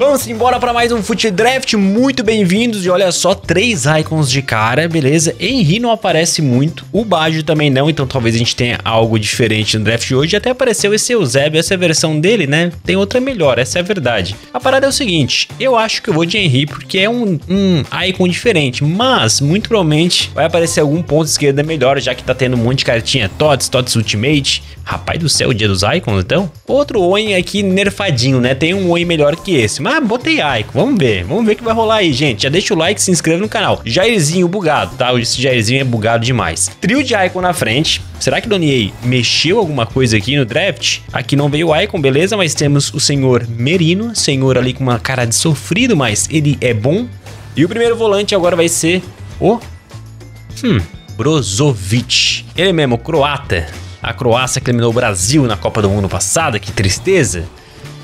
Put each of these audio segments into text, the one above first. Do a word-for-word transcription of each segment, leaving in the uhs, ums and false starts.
Vamos embora para mais um Fut Draft, muito bem-vindos. E olha só, três icons de cara, beleza? Henry não aparece muito, o Baggio também não, então talvez a gente tenha algo diferente no draft de hoje. Até apareceu esse Eusebio, essa é a versão dele, né? Tem outra melhor, essa é a verdade. A parada é o seguinte, eu acho que eu vou de Henry porque é um, um icon diferente, mas muito provavelmente vai aparecer algum ponto esquerda melhor, já que tá tendo um monte de cartinha T O T S, T O T S Ultimate. Rapaz do céu, o dia dos icons, então. Outro Owen aqui nerfadinho, né? Tem um Owen melhor que esse, mas botei icon, vamos ver, vamos ver o que vai rolar aí, gente. Já deixa o like, se inscreve no canal. Jairzinho bugado, tá? Esse Jairzinho é bugado demais. Trio de icon na frente. Será que Donniei mexeu alguma coisa aqui no draft? Aqui não veio o icon, beleza, mas temos o senhor Merino, senhor ali com uma cara de sofrido, mas ele é bom. E o primeiro volante agora vai ser o... Hum, Brozovic. Ele mesmo, croata. A Croácia que eliminou o Brasil na Copa do Mundo passada, que tristeza.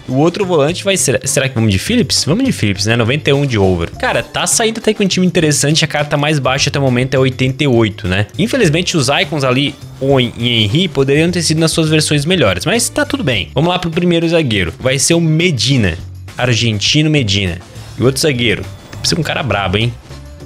O outro volante vai ser... Será que vamos de Phillips? Vamos de Phillips, né? noventa e um de over. Cara, tá saindo até com um time interessante. A carta mais baixa até o momento é oitenta e oito, né? Infelizmente, os icons ali, Owen e Henry, poderiam ter sido nas suas versões melhores. Mas tá tudo bem. Vamos lá pro primeiro zagueiro. Vai ser o Medina. Argentino Medina. E o outro zagueiro. Precisa de um cara brabo, hein?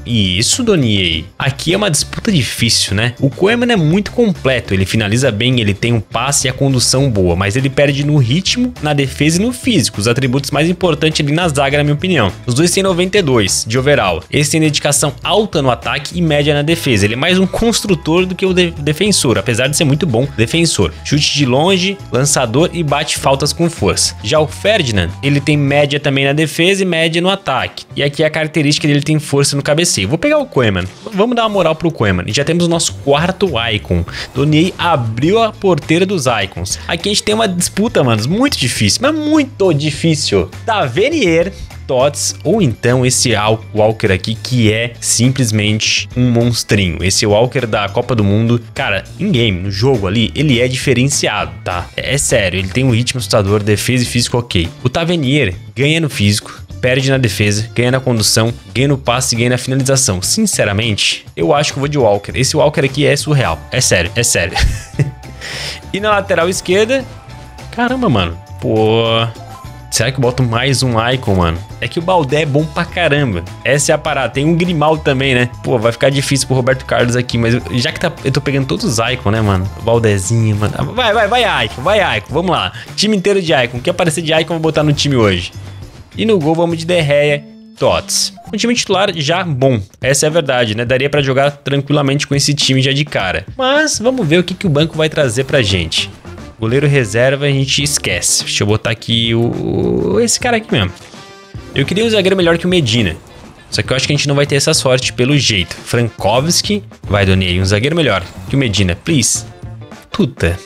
Isso, Donniei. Aqui é uma disputa difícil, né? O Koeman é muito completo, ele finaliza bem, ele tem um passe e a condução boa, mas ele perde no ritmo, na defesa e no físico, os atributos mais importantes ali na zaga, na minha opinião. Os dois têm noventa e dois de overall. Esse tem dedicação alta no ataque e média na defesa. Ele é mais um construtor do que o de defensor, apesar de ser muito bom defensor. Chute de longe, lançador e bate faltas com força. Já o Ferdinand, ele tem média também na defesa e média no ataque. E aqui a característica dele tem força no cabeceio. Vou pegar o Koeman, vamos dar uma moral pro Koeman. E já temos o nosso quarto Icon. Donniei abriu a porteira dos Icons. Aqui a gente tem uma disputa, mano, muito difícil, mas muito difícil. Tavenier, T O T S, ou então esse Al Walker aqui, que é simplesmente um monstrinho. Esse Walker da Copa do Mundo, cara, em game, no jogo ali, ele é diferenciado, tá? É, é sério, ele tem um ritmo assustador, defesa e físico ok. O Tavenier ganha no físico, perde na defesa, ganha na condução, ganha no passe, ganha na finalização. Sinceramente, eu acho que eu vou de Walker. Esse Walker aqui é surreal. É sério, é sério. E na lateral esquerda... Caramba, mano. Pô... Será que eu boto mais um Icon, mano? É que o Baldé é bom pra caramba. Essa é a parada. Tem um Grimaldo também, né? Pô, vai ficar difícil pro Roberto Carlos aqui, mas eu, já que tá, eu tô pegando todos os Icon, né, mano? O Baldézinho, mano. Vai, vai, vai, Icon. Vai, Icon. Vamos lá. Time inteiro de Icon. O que aparecer de Icon eu vou botar no time hoje. E no gol vamos de De Gea, T O T S. Um time titular já bom, essa é a verdade, né? Daria pra jogar tranquilamente com esse time já de cara. Mas vamos ver o que, que o banco vai trazer pra gente. Goleiro reserva a gente esquece. Deixa eu botar aqui o... esse cara aqui mesmo. Eu queria um zagueiro melhor que o Medina. Só que eu acho que a gente não vai ter essa sorte pelo jeito. Frankowski. Vai, Donniei, um zagueiro melhor que o Medina, please. Tuta.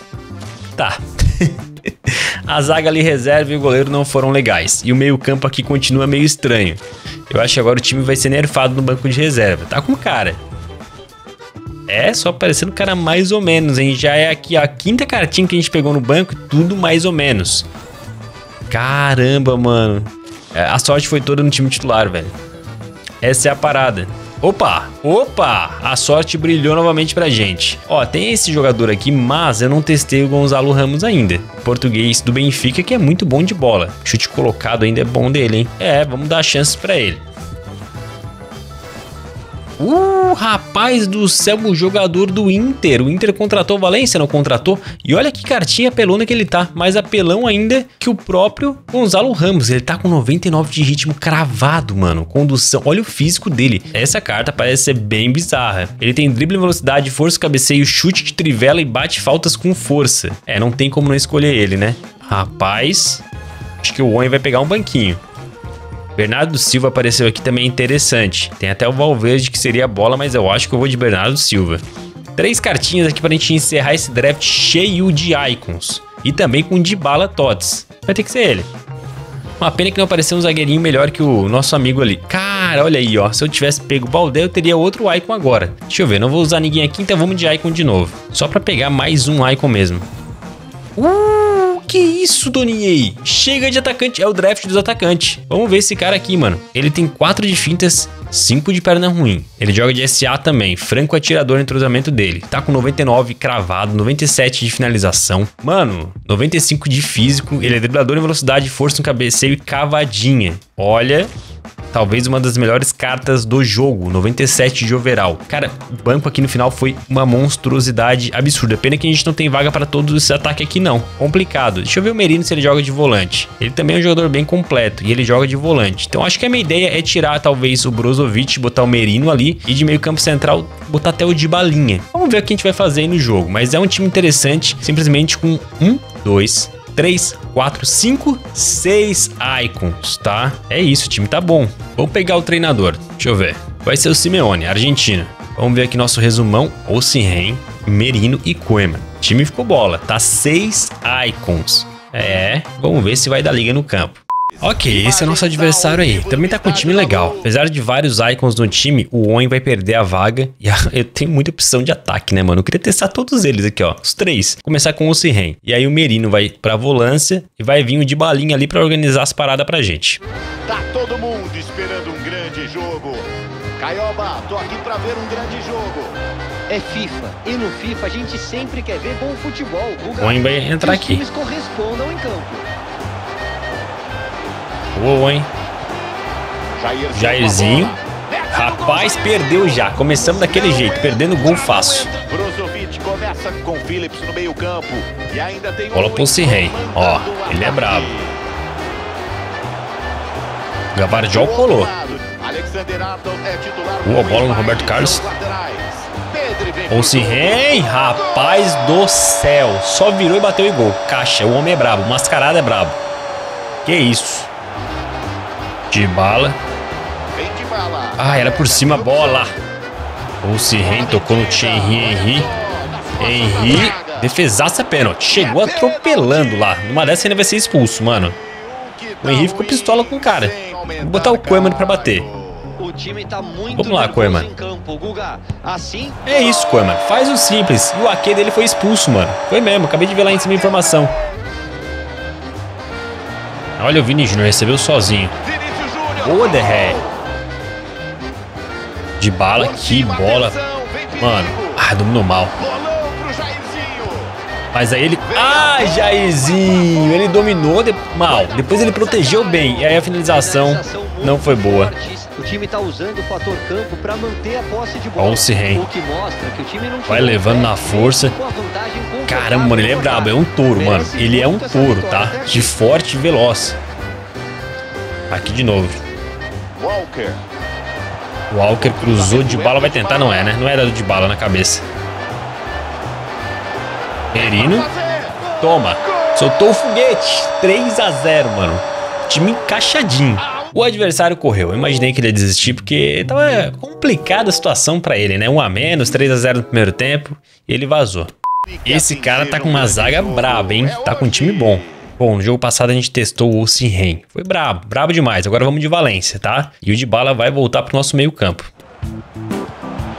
Tá. A zaga ali reserva e o goleiro não foram legais. E o meio campo aqui continua meio estranho. Eu acho que agora o time vai ser nerfado no banco de reserva. Tá com cara. É, só aparecendo cara mais ou menos, hein? Já é aqui a quinta cartinha que a gente pegou no banco. Tudo mais ou menos. Caramba, mano. A sorte foi toda no time titular, velho. Essa é a parada. Opa, opa, a sorte brilhou novamente pra gente. Ó, tem esse jogador aqui, mas eu não testei o Gonzalo Ramos ainda. Português do Benfica, que é muito bom de bola. Chute colocado ainda é bom dele, hein? É, vamos dar chances pra ele. Uh, rapaz do céu, o jogador do Inter. O Inter contratou o Valencia, não contratou? E olha que cartinha apelona que ele tá. Mais apelão ainda que o próprio Gonzalo Ramos. Ele tá com noventa e nove de ritmo cravado, mano. Condução, olha o físico dele. Essa carta parece ser bem bizarra. Ele tem drible, velocidade, força, cabeceio, chute de trivela e bate faltas com força. É, não tem como não escolher ele, né? Rapaz, acho que o Owen vai pegar um banquinho. Bernardo Silva apareceu aqui também, interessante. Tem até o Valverde que seria a bola, mas eu acho que eu vou de Bernardo Silva. Três cartinhas aqui pra gente encerrar esse draft cheio de icons. E também com Dybala T O T S. Vai ter que ser ele. Uma pena que não apareceu um zagueirinho melhor que o nosso amigo ali. Cara, olha aí, ó. Se eu tivesse pego o Baldé, eu teria outro icon agora. Deixa eu ver, não vou usar ninguém aqui, então vamos de icon de novo. Só pra pegar mais um icon mesmo. Uh! Que isso, Donniei? Chega de atacante. É o draft dos atacantes. Vamos ver esse cara aqui, mano. Ele tem quatro de fintas, cinco de perna ruim. Ele joga de S A também. Franco atirador no entrosamento dele. Tá com noventa e nove cravado, noventa e sete de finalização. Mano, noventa e cinco de físico. Ele é driblador em velocidade, força no cabeceio e cavadinha. Olha... Talvez uma das melhores cartas do jogo, noventa e sete de overall. Cara, o banco aqui no final foi uma monstruosidade absurda. Pena que a gente não tem vaga para todos esses ataques aqui não. Complicado. Deixa eu ver o Merino se ele joga de volante. Ele também é um jogador bem completo e ele joga de volante. Então acho que a minha ideia é tirar talvez o Brozovic, botar o Merino ali e de meio campo central botar até o Dybalinha. Vamos ver o que a gente vai fazer aí no jogo. Mas é um time interessante, simplesmente com um, dois... três, quatro, cinco, seis icons, tá? É isso, o time tá bom. Vamos pegar o treinador, deixa eu ver. Vai ser o Simeone, Argentina. Vamos ver aqui nosso resumão, Osimhen, Merino e Koeman. O time ficou bola, tá? seis icons. É, vamos ver se vai dar liga no campo. Ok, esse é nosso adversário aí. Também tá com um time legal. Apesar de vários icons no time, o Owen vai perder a vaga. E a... eu tenho muita opção de ataque, né, mano? Eu queria testar todos eles aqui, ó. Os três. Começar com o Osimhen. E aí o Merino vai pra volância e vai vir o Dybalinha ali pra organizar as paradas pra gente. Tá todo mundo esperando um grande jogo. Caioba, tô aqui pra ver um grande jogo. É FIFA. E no FIFA a gente sempre quer ver bom futebol. O Owen vai entrar aqui. Os times correspondam em campo. Boa, hein? Jairzinho. Rapaz, perdeu já. Começamos daquele jeito, perdendo gol fácil. Bola pro Osimhen. Ó, ele é brabo. Gavardiol colou. Boa bola no Roberto Carlos. Osimhen, rapaz do céu. Só virou e bateu e gol. Caixa, o homem é brabo. O mascarado é brabo. Que isso? Dybala. Ah, era por cima a bola. Osimhen tocou no Henry. Henry. Defesaça pênalti. Chegou atropelando lá. Numa dessa ainda vai ser expulso, mano. O Henry ficou pistola com o cara. Vou botar o Koeman pra bater. Vamos lá, Koeman. É isso, Koeman. Faz o simples. E o A Q dele foi expulso, mano. Foi mesmo. Acabei de ver lá em cima a informação. Olha o Vini Júnior recebeu sozinho. Boa, De Gea. Dybala, que bola. Mano, ah, dominou mal. Mas aí ele... Ah, Jairzinho. Ele dominou de... mal. Depois ele protegeu bem. E aí a finalização não foi boa. Olha o Osimhen. Vai levando na força. Caramba, mano, ele é brabo. É um touro, mano. Ele é um touro, tá? De forte e veloz. Aqui de novo. Walker. Walker cruzou de bala, vai tentar, não é, né? Não era de bala na cabeça. Merino. Toma. Soltou o foguete. três a zero, mano. Time encaixadinho. O adversário correu. Eu imaginei que ele ia desistir porque tava complicada a situação pra ele, né? um a menos, três a zero no primeiro tempo. E ele vazou. Esse cara tá com uma zaga braba, hein? Tá com um time bom. Bom, no jogo passado a gente testou o Osimhen. Foi brabo, brabo demais. Agora vamos de Valência, tá? E o Dybala vai voltar pro nosso meio campo.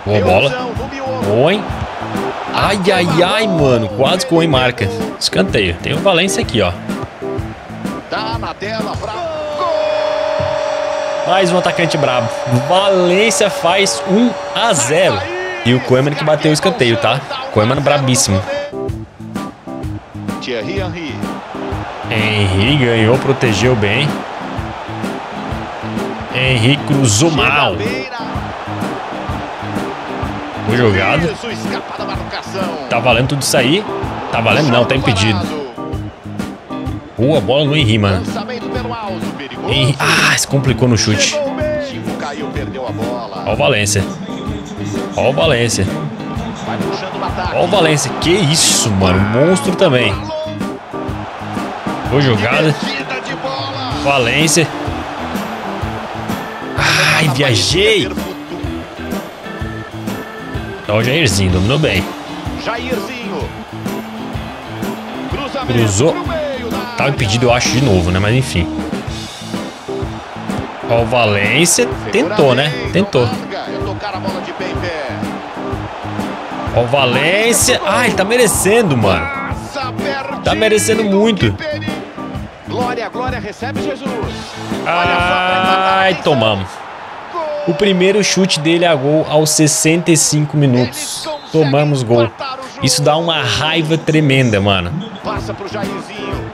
Boa bola. Boa, hein? Ai, ai, ai, mano. Quase com em marca. Escanteio. Tem o Valência aqui, ó. Mais um atacante brabo. Valência faz um a zero. E o Koeman que bateu o escanteio, tá? Koeman brabíssimo. Henry. Henry ganhou, protegeu bem. Henry cruzou mal. Foi jogado. Tá valendo tudo isso aí. Tá valendo não, tá impedido. Boa bola no Henry, mano. Henry... Ah, se complicou no chute. Ó o Valência. Ó o Valência. Ó o Valência. Que isso, mano. Monstro também. Boa jogada. Valência. Ai, viajei. Tá o Jairzinho, dominou bem. Cruzou. Tava impedido, eu acho, de novo, né? Mas enfim. Ó, o Valência tentou, né? Tentou. Ó, o Valência. Ai, tá merecendo, mano. Tá merecendo muito. Glória, glória, recebe Jesus. Ai, tomamos. O primeiro chute dele a gol aos sessenta e cinco minutos. Tomamos gol. Isso dá uma raiva tremenda, mano. Passa pro Jairzinho.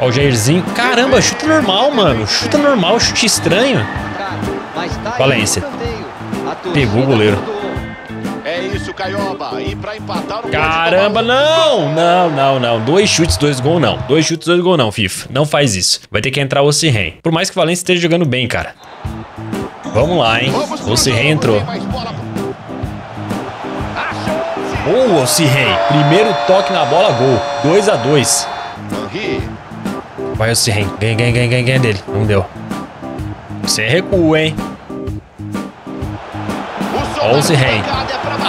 Ó, o Jairzinho. Caramba, chuta normal, mano. Chuta normal, chute estranho. Valência. Pegou o goleiro. É isso, Caioba. E pra empatar o caramba, não! Não, não, não. Dois chutes, dois gols, não. Dois chutes, dois gols, não, FIFA. Não faz isso. Vai ter que entrar o Osimhen. Por mais que o Valencia esteja jogando bem, cara. Vamos lá, hein? O Osimhen entrou. Boa, Osimhen. Primeiro toque na bola, gol. dois a dois. Vai, Osimhen. Ganha, ganha, ganha, ganha, ganha dele. Não deu. Você recua, hein? Ó, Osimhen.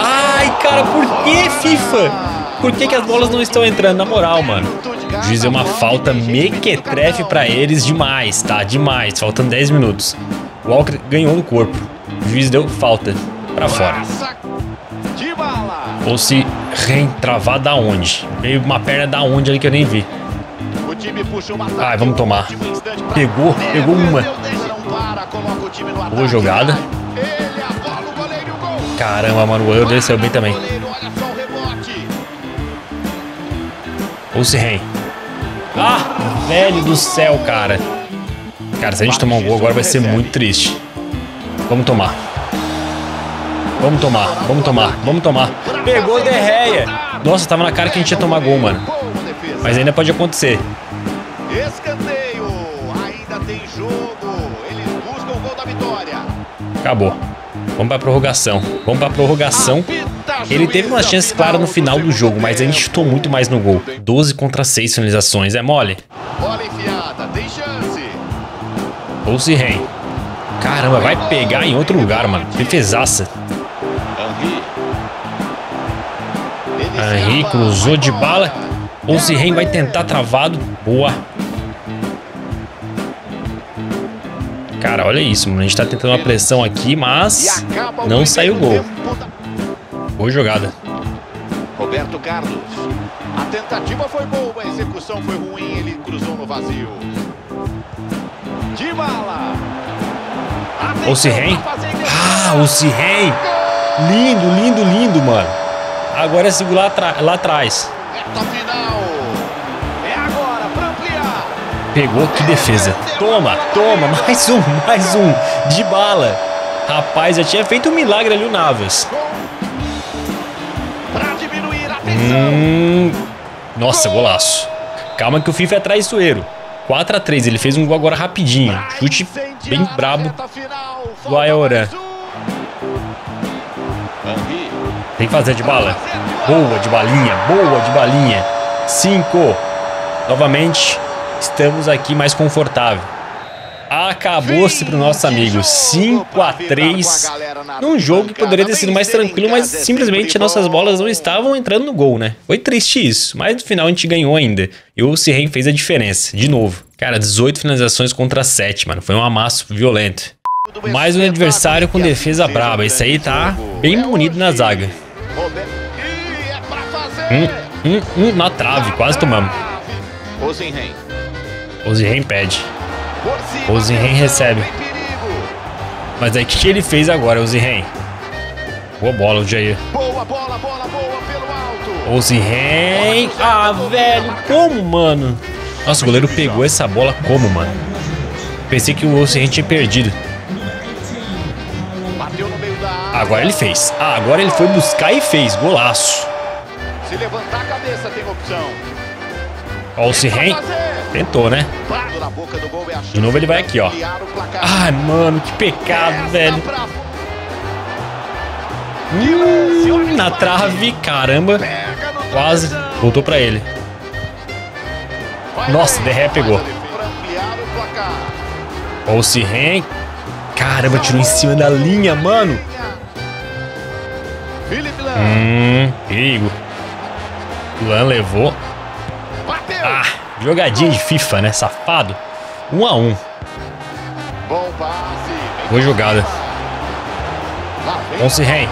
Ai, cara, por que, FIFA? Por que, que as bolas não estão entrando? Na moral, mano. O juiz deu uma falta mequetrefe pra eles demais, tá? Demais. Faltando dez minutos. O Walker ganhou no corpo. O juiz deu falta pra fora. Ou se reentravar da onde? Veio uma perna da onde ali que eu nem vi. Ai, vamos tomar. Pegou, pegou uma. Boa jogada. Caramba, mano, o goleiro desceu bem também. Osimhen. Ah, velho do céu, cara. Cara, se a gente tomar um gol agora vai ser muito triste. Vamos tomar. Vamos tomar, vamos tomar, vamos tomar. Pegou De Gea. Nossa, tava na cara que a gente ia tomar gol, mano. Mas ainda pode acontecer. Escanteio. Ainda tem jogo. Eles buscam o gol da vitória. Acabou. Vamos pra prorrogação. Vamos pra prorrogação. Ele teve uma chance clara no final do jogo, mas a gente chutou muito mais no gol. doze contra seis finalizações. É mole? Bola enfiada, tem chance. Osimhen. Caramba, vai pegar em outro lugar, mano. Defesaça. Henry cruzou de bala. Osimhen vai tentar travado. Boa. Cara, olha isso, mano. A gente tá tentando uma pressão aqui, mas não saiu o gol. Boa jogada. Roberto Carlos. A tentativa foi boa, a execução foi ruim, ele cruzou no vazio. Dybala. Osimhen. Ah, Osimhen. Lindo, lindo, lindo, mano. Agora é segurar lá atrás. Pegou, que defesa. Toma, toma, mais um, mais um. Dybala. Rapaz, já tinha feito um milagre ali o Navas. Hum, nossa, golaço. Calma que o FIFA é traiçoeiro. quatro a três, ele fez um gol agora rapidinho. Chute bem brabo. Vai, Oran. Tem que fazer, Dybala. Boa, Dybalinha, boa, Dybalinha. cinco. Novamente. Estamos aqui mais confortável. Acabou-se para o nosso amigo. cinco a três. Num jogo que poderia ter sido mais tranquilo, mas simplesmente as nossas bolas não estavam entrando no gol, né? Foi triste isso, mas no final a gente ganhou ainda. E o Osimhen fez a diferença, de novo. Cara, dezoito finalizações contra sete, mano. Foi um amasso violento. Mais um adversário com defesa braba. Isso aí tá bem bonito na zaga. Um, um, um na trave. Quase tomamos. Osimhen. Osimhen pede. Osimhen recebe. Mas aí o que ele fez agora, Osimhen? Boa bola, o Jair. Boa bola, bola boa pelo alto. Osimhen. Ah, velho, como, mano? Nossa, o goleiro pegou essa bola como, mano? Pensei que o Osimhen tinha perdido. Agora ele fez. Ah, agora ele foi buscar e fez. Golaço. Se levantar a cabeça tem opção. Ó, o Osimhen tentou, né? De novo ele vai aqui, ó. Ai, mano, que pecado, velho. Hum, na trave, caramba. Quase. Voltou pra ele. Nossa, De Gea pegou. Ó, o Osimhen. Caramba, tirou em cima da linha, mano. Hum, perigo. O Lan levou. Ah, jogadinha de FIFA, né? Safado. Um a um. Boa jogada. Osimhen.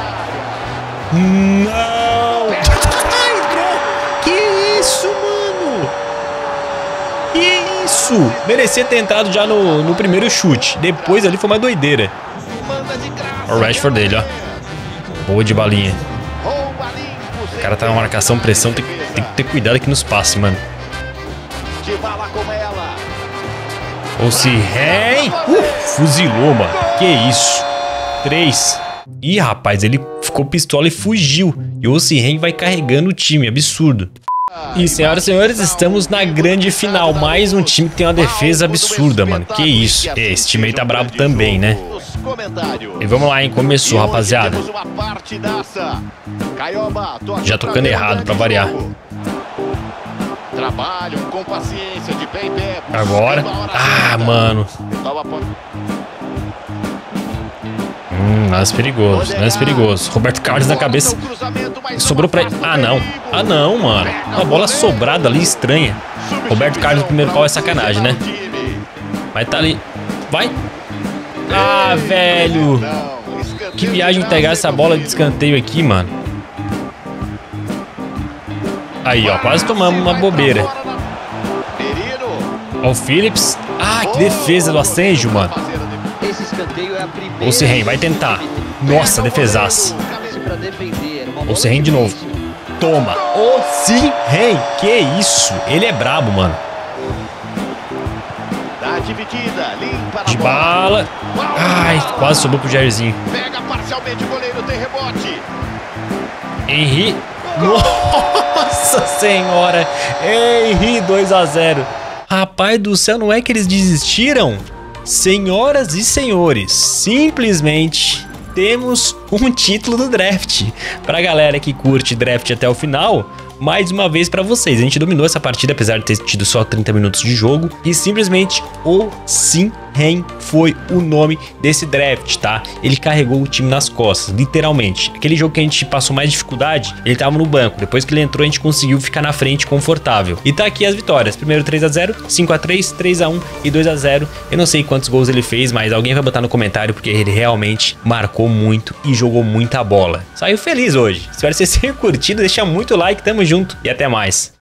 Não! Que isso, mano? isso! Merecia ter entrado já no, no primeiro chute. Depois ali foi uma doideira. Olha o Rashford dele, ó. Boa de balinha. O cara tá na marcação, pressão. Tem, tem que ter cuidado aqui nos passes, mano. Ou se... Hey! Uh, fuzilou, mano. Que isso. Três. Ih, rapaz, ele ficou pistola e fugiu. E o Osimhen vai carregando o time, absurdo. E, senhoras e senhores, estamos na grande final. Mais um time que tem uma defesa absurda, mano. Que isso. Esse time aí tá brabo também, né? E vamos lá, hein. Começou, rapaziada. Já tocando errado, pra variar. Agora. Ah, mano. Hum, lance perigoso, lance perigoso. Roberto Carlos na cabeça. Sobrou pra ele. Ah, não. Ah, não, mano. Uma bola sobrada ali, estranha. Roberto Carlos no primeiro pau é sacanagem, né? Vai, tá ali. Vai. Ah, velho. Que viagem pegar essa bola de escanteio aqui, mano. Aí, ó. Quase tomamos uma bobeira. Ó, o Phillips. Ah, que defesa do Asenjo, mano. Osimhen vai tentar. Nossa, defesaça. Osimhen de novo. Toma. Osimhen. Que isso. Ele é brabo, mano. Dybala. Ai, quase sobrou pro Jairzinho. Henry. Nossa senhora. Henry, dois a zero. Rapaz do céu, não é que eles desistiram? Senhoras e senhores, simplesmente temos um título do draft. Pra galera que curte draft até o final, mais uma vez pra vocês. A gente dominou essa partida, apesar de ter tido só trinta minutos de jogo. E simplesmente Osimhen foi o nome desse draft, tá? Ele carregou o time nas costas, literalmente. Aquele jogo que a gente passou mais dificuldade, ele tava no banco. Depois que ele entrou, a gente conseguiu ficar na frente confortável. E tá aqui as vitórias. Primeiro três a zero, cinco a três, três a um e dois a zero. Eu não sei quantos gols ele fez, mas alguém vai botar no comentário, porque ele realmente marcou muito e jogou muita bola. Saiu feliz hoje. Espero que vocês tenham curtido. Deixa muito like, tamo junto e até mais.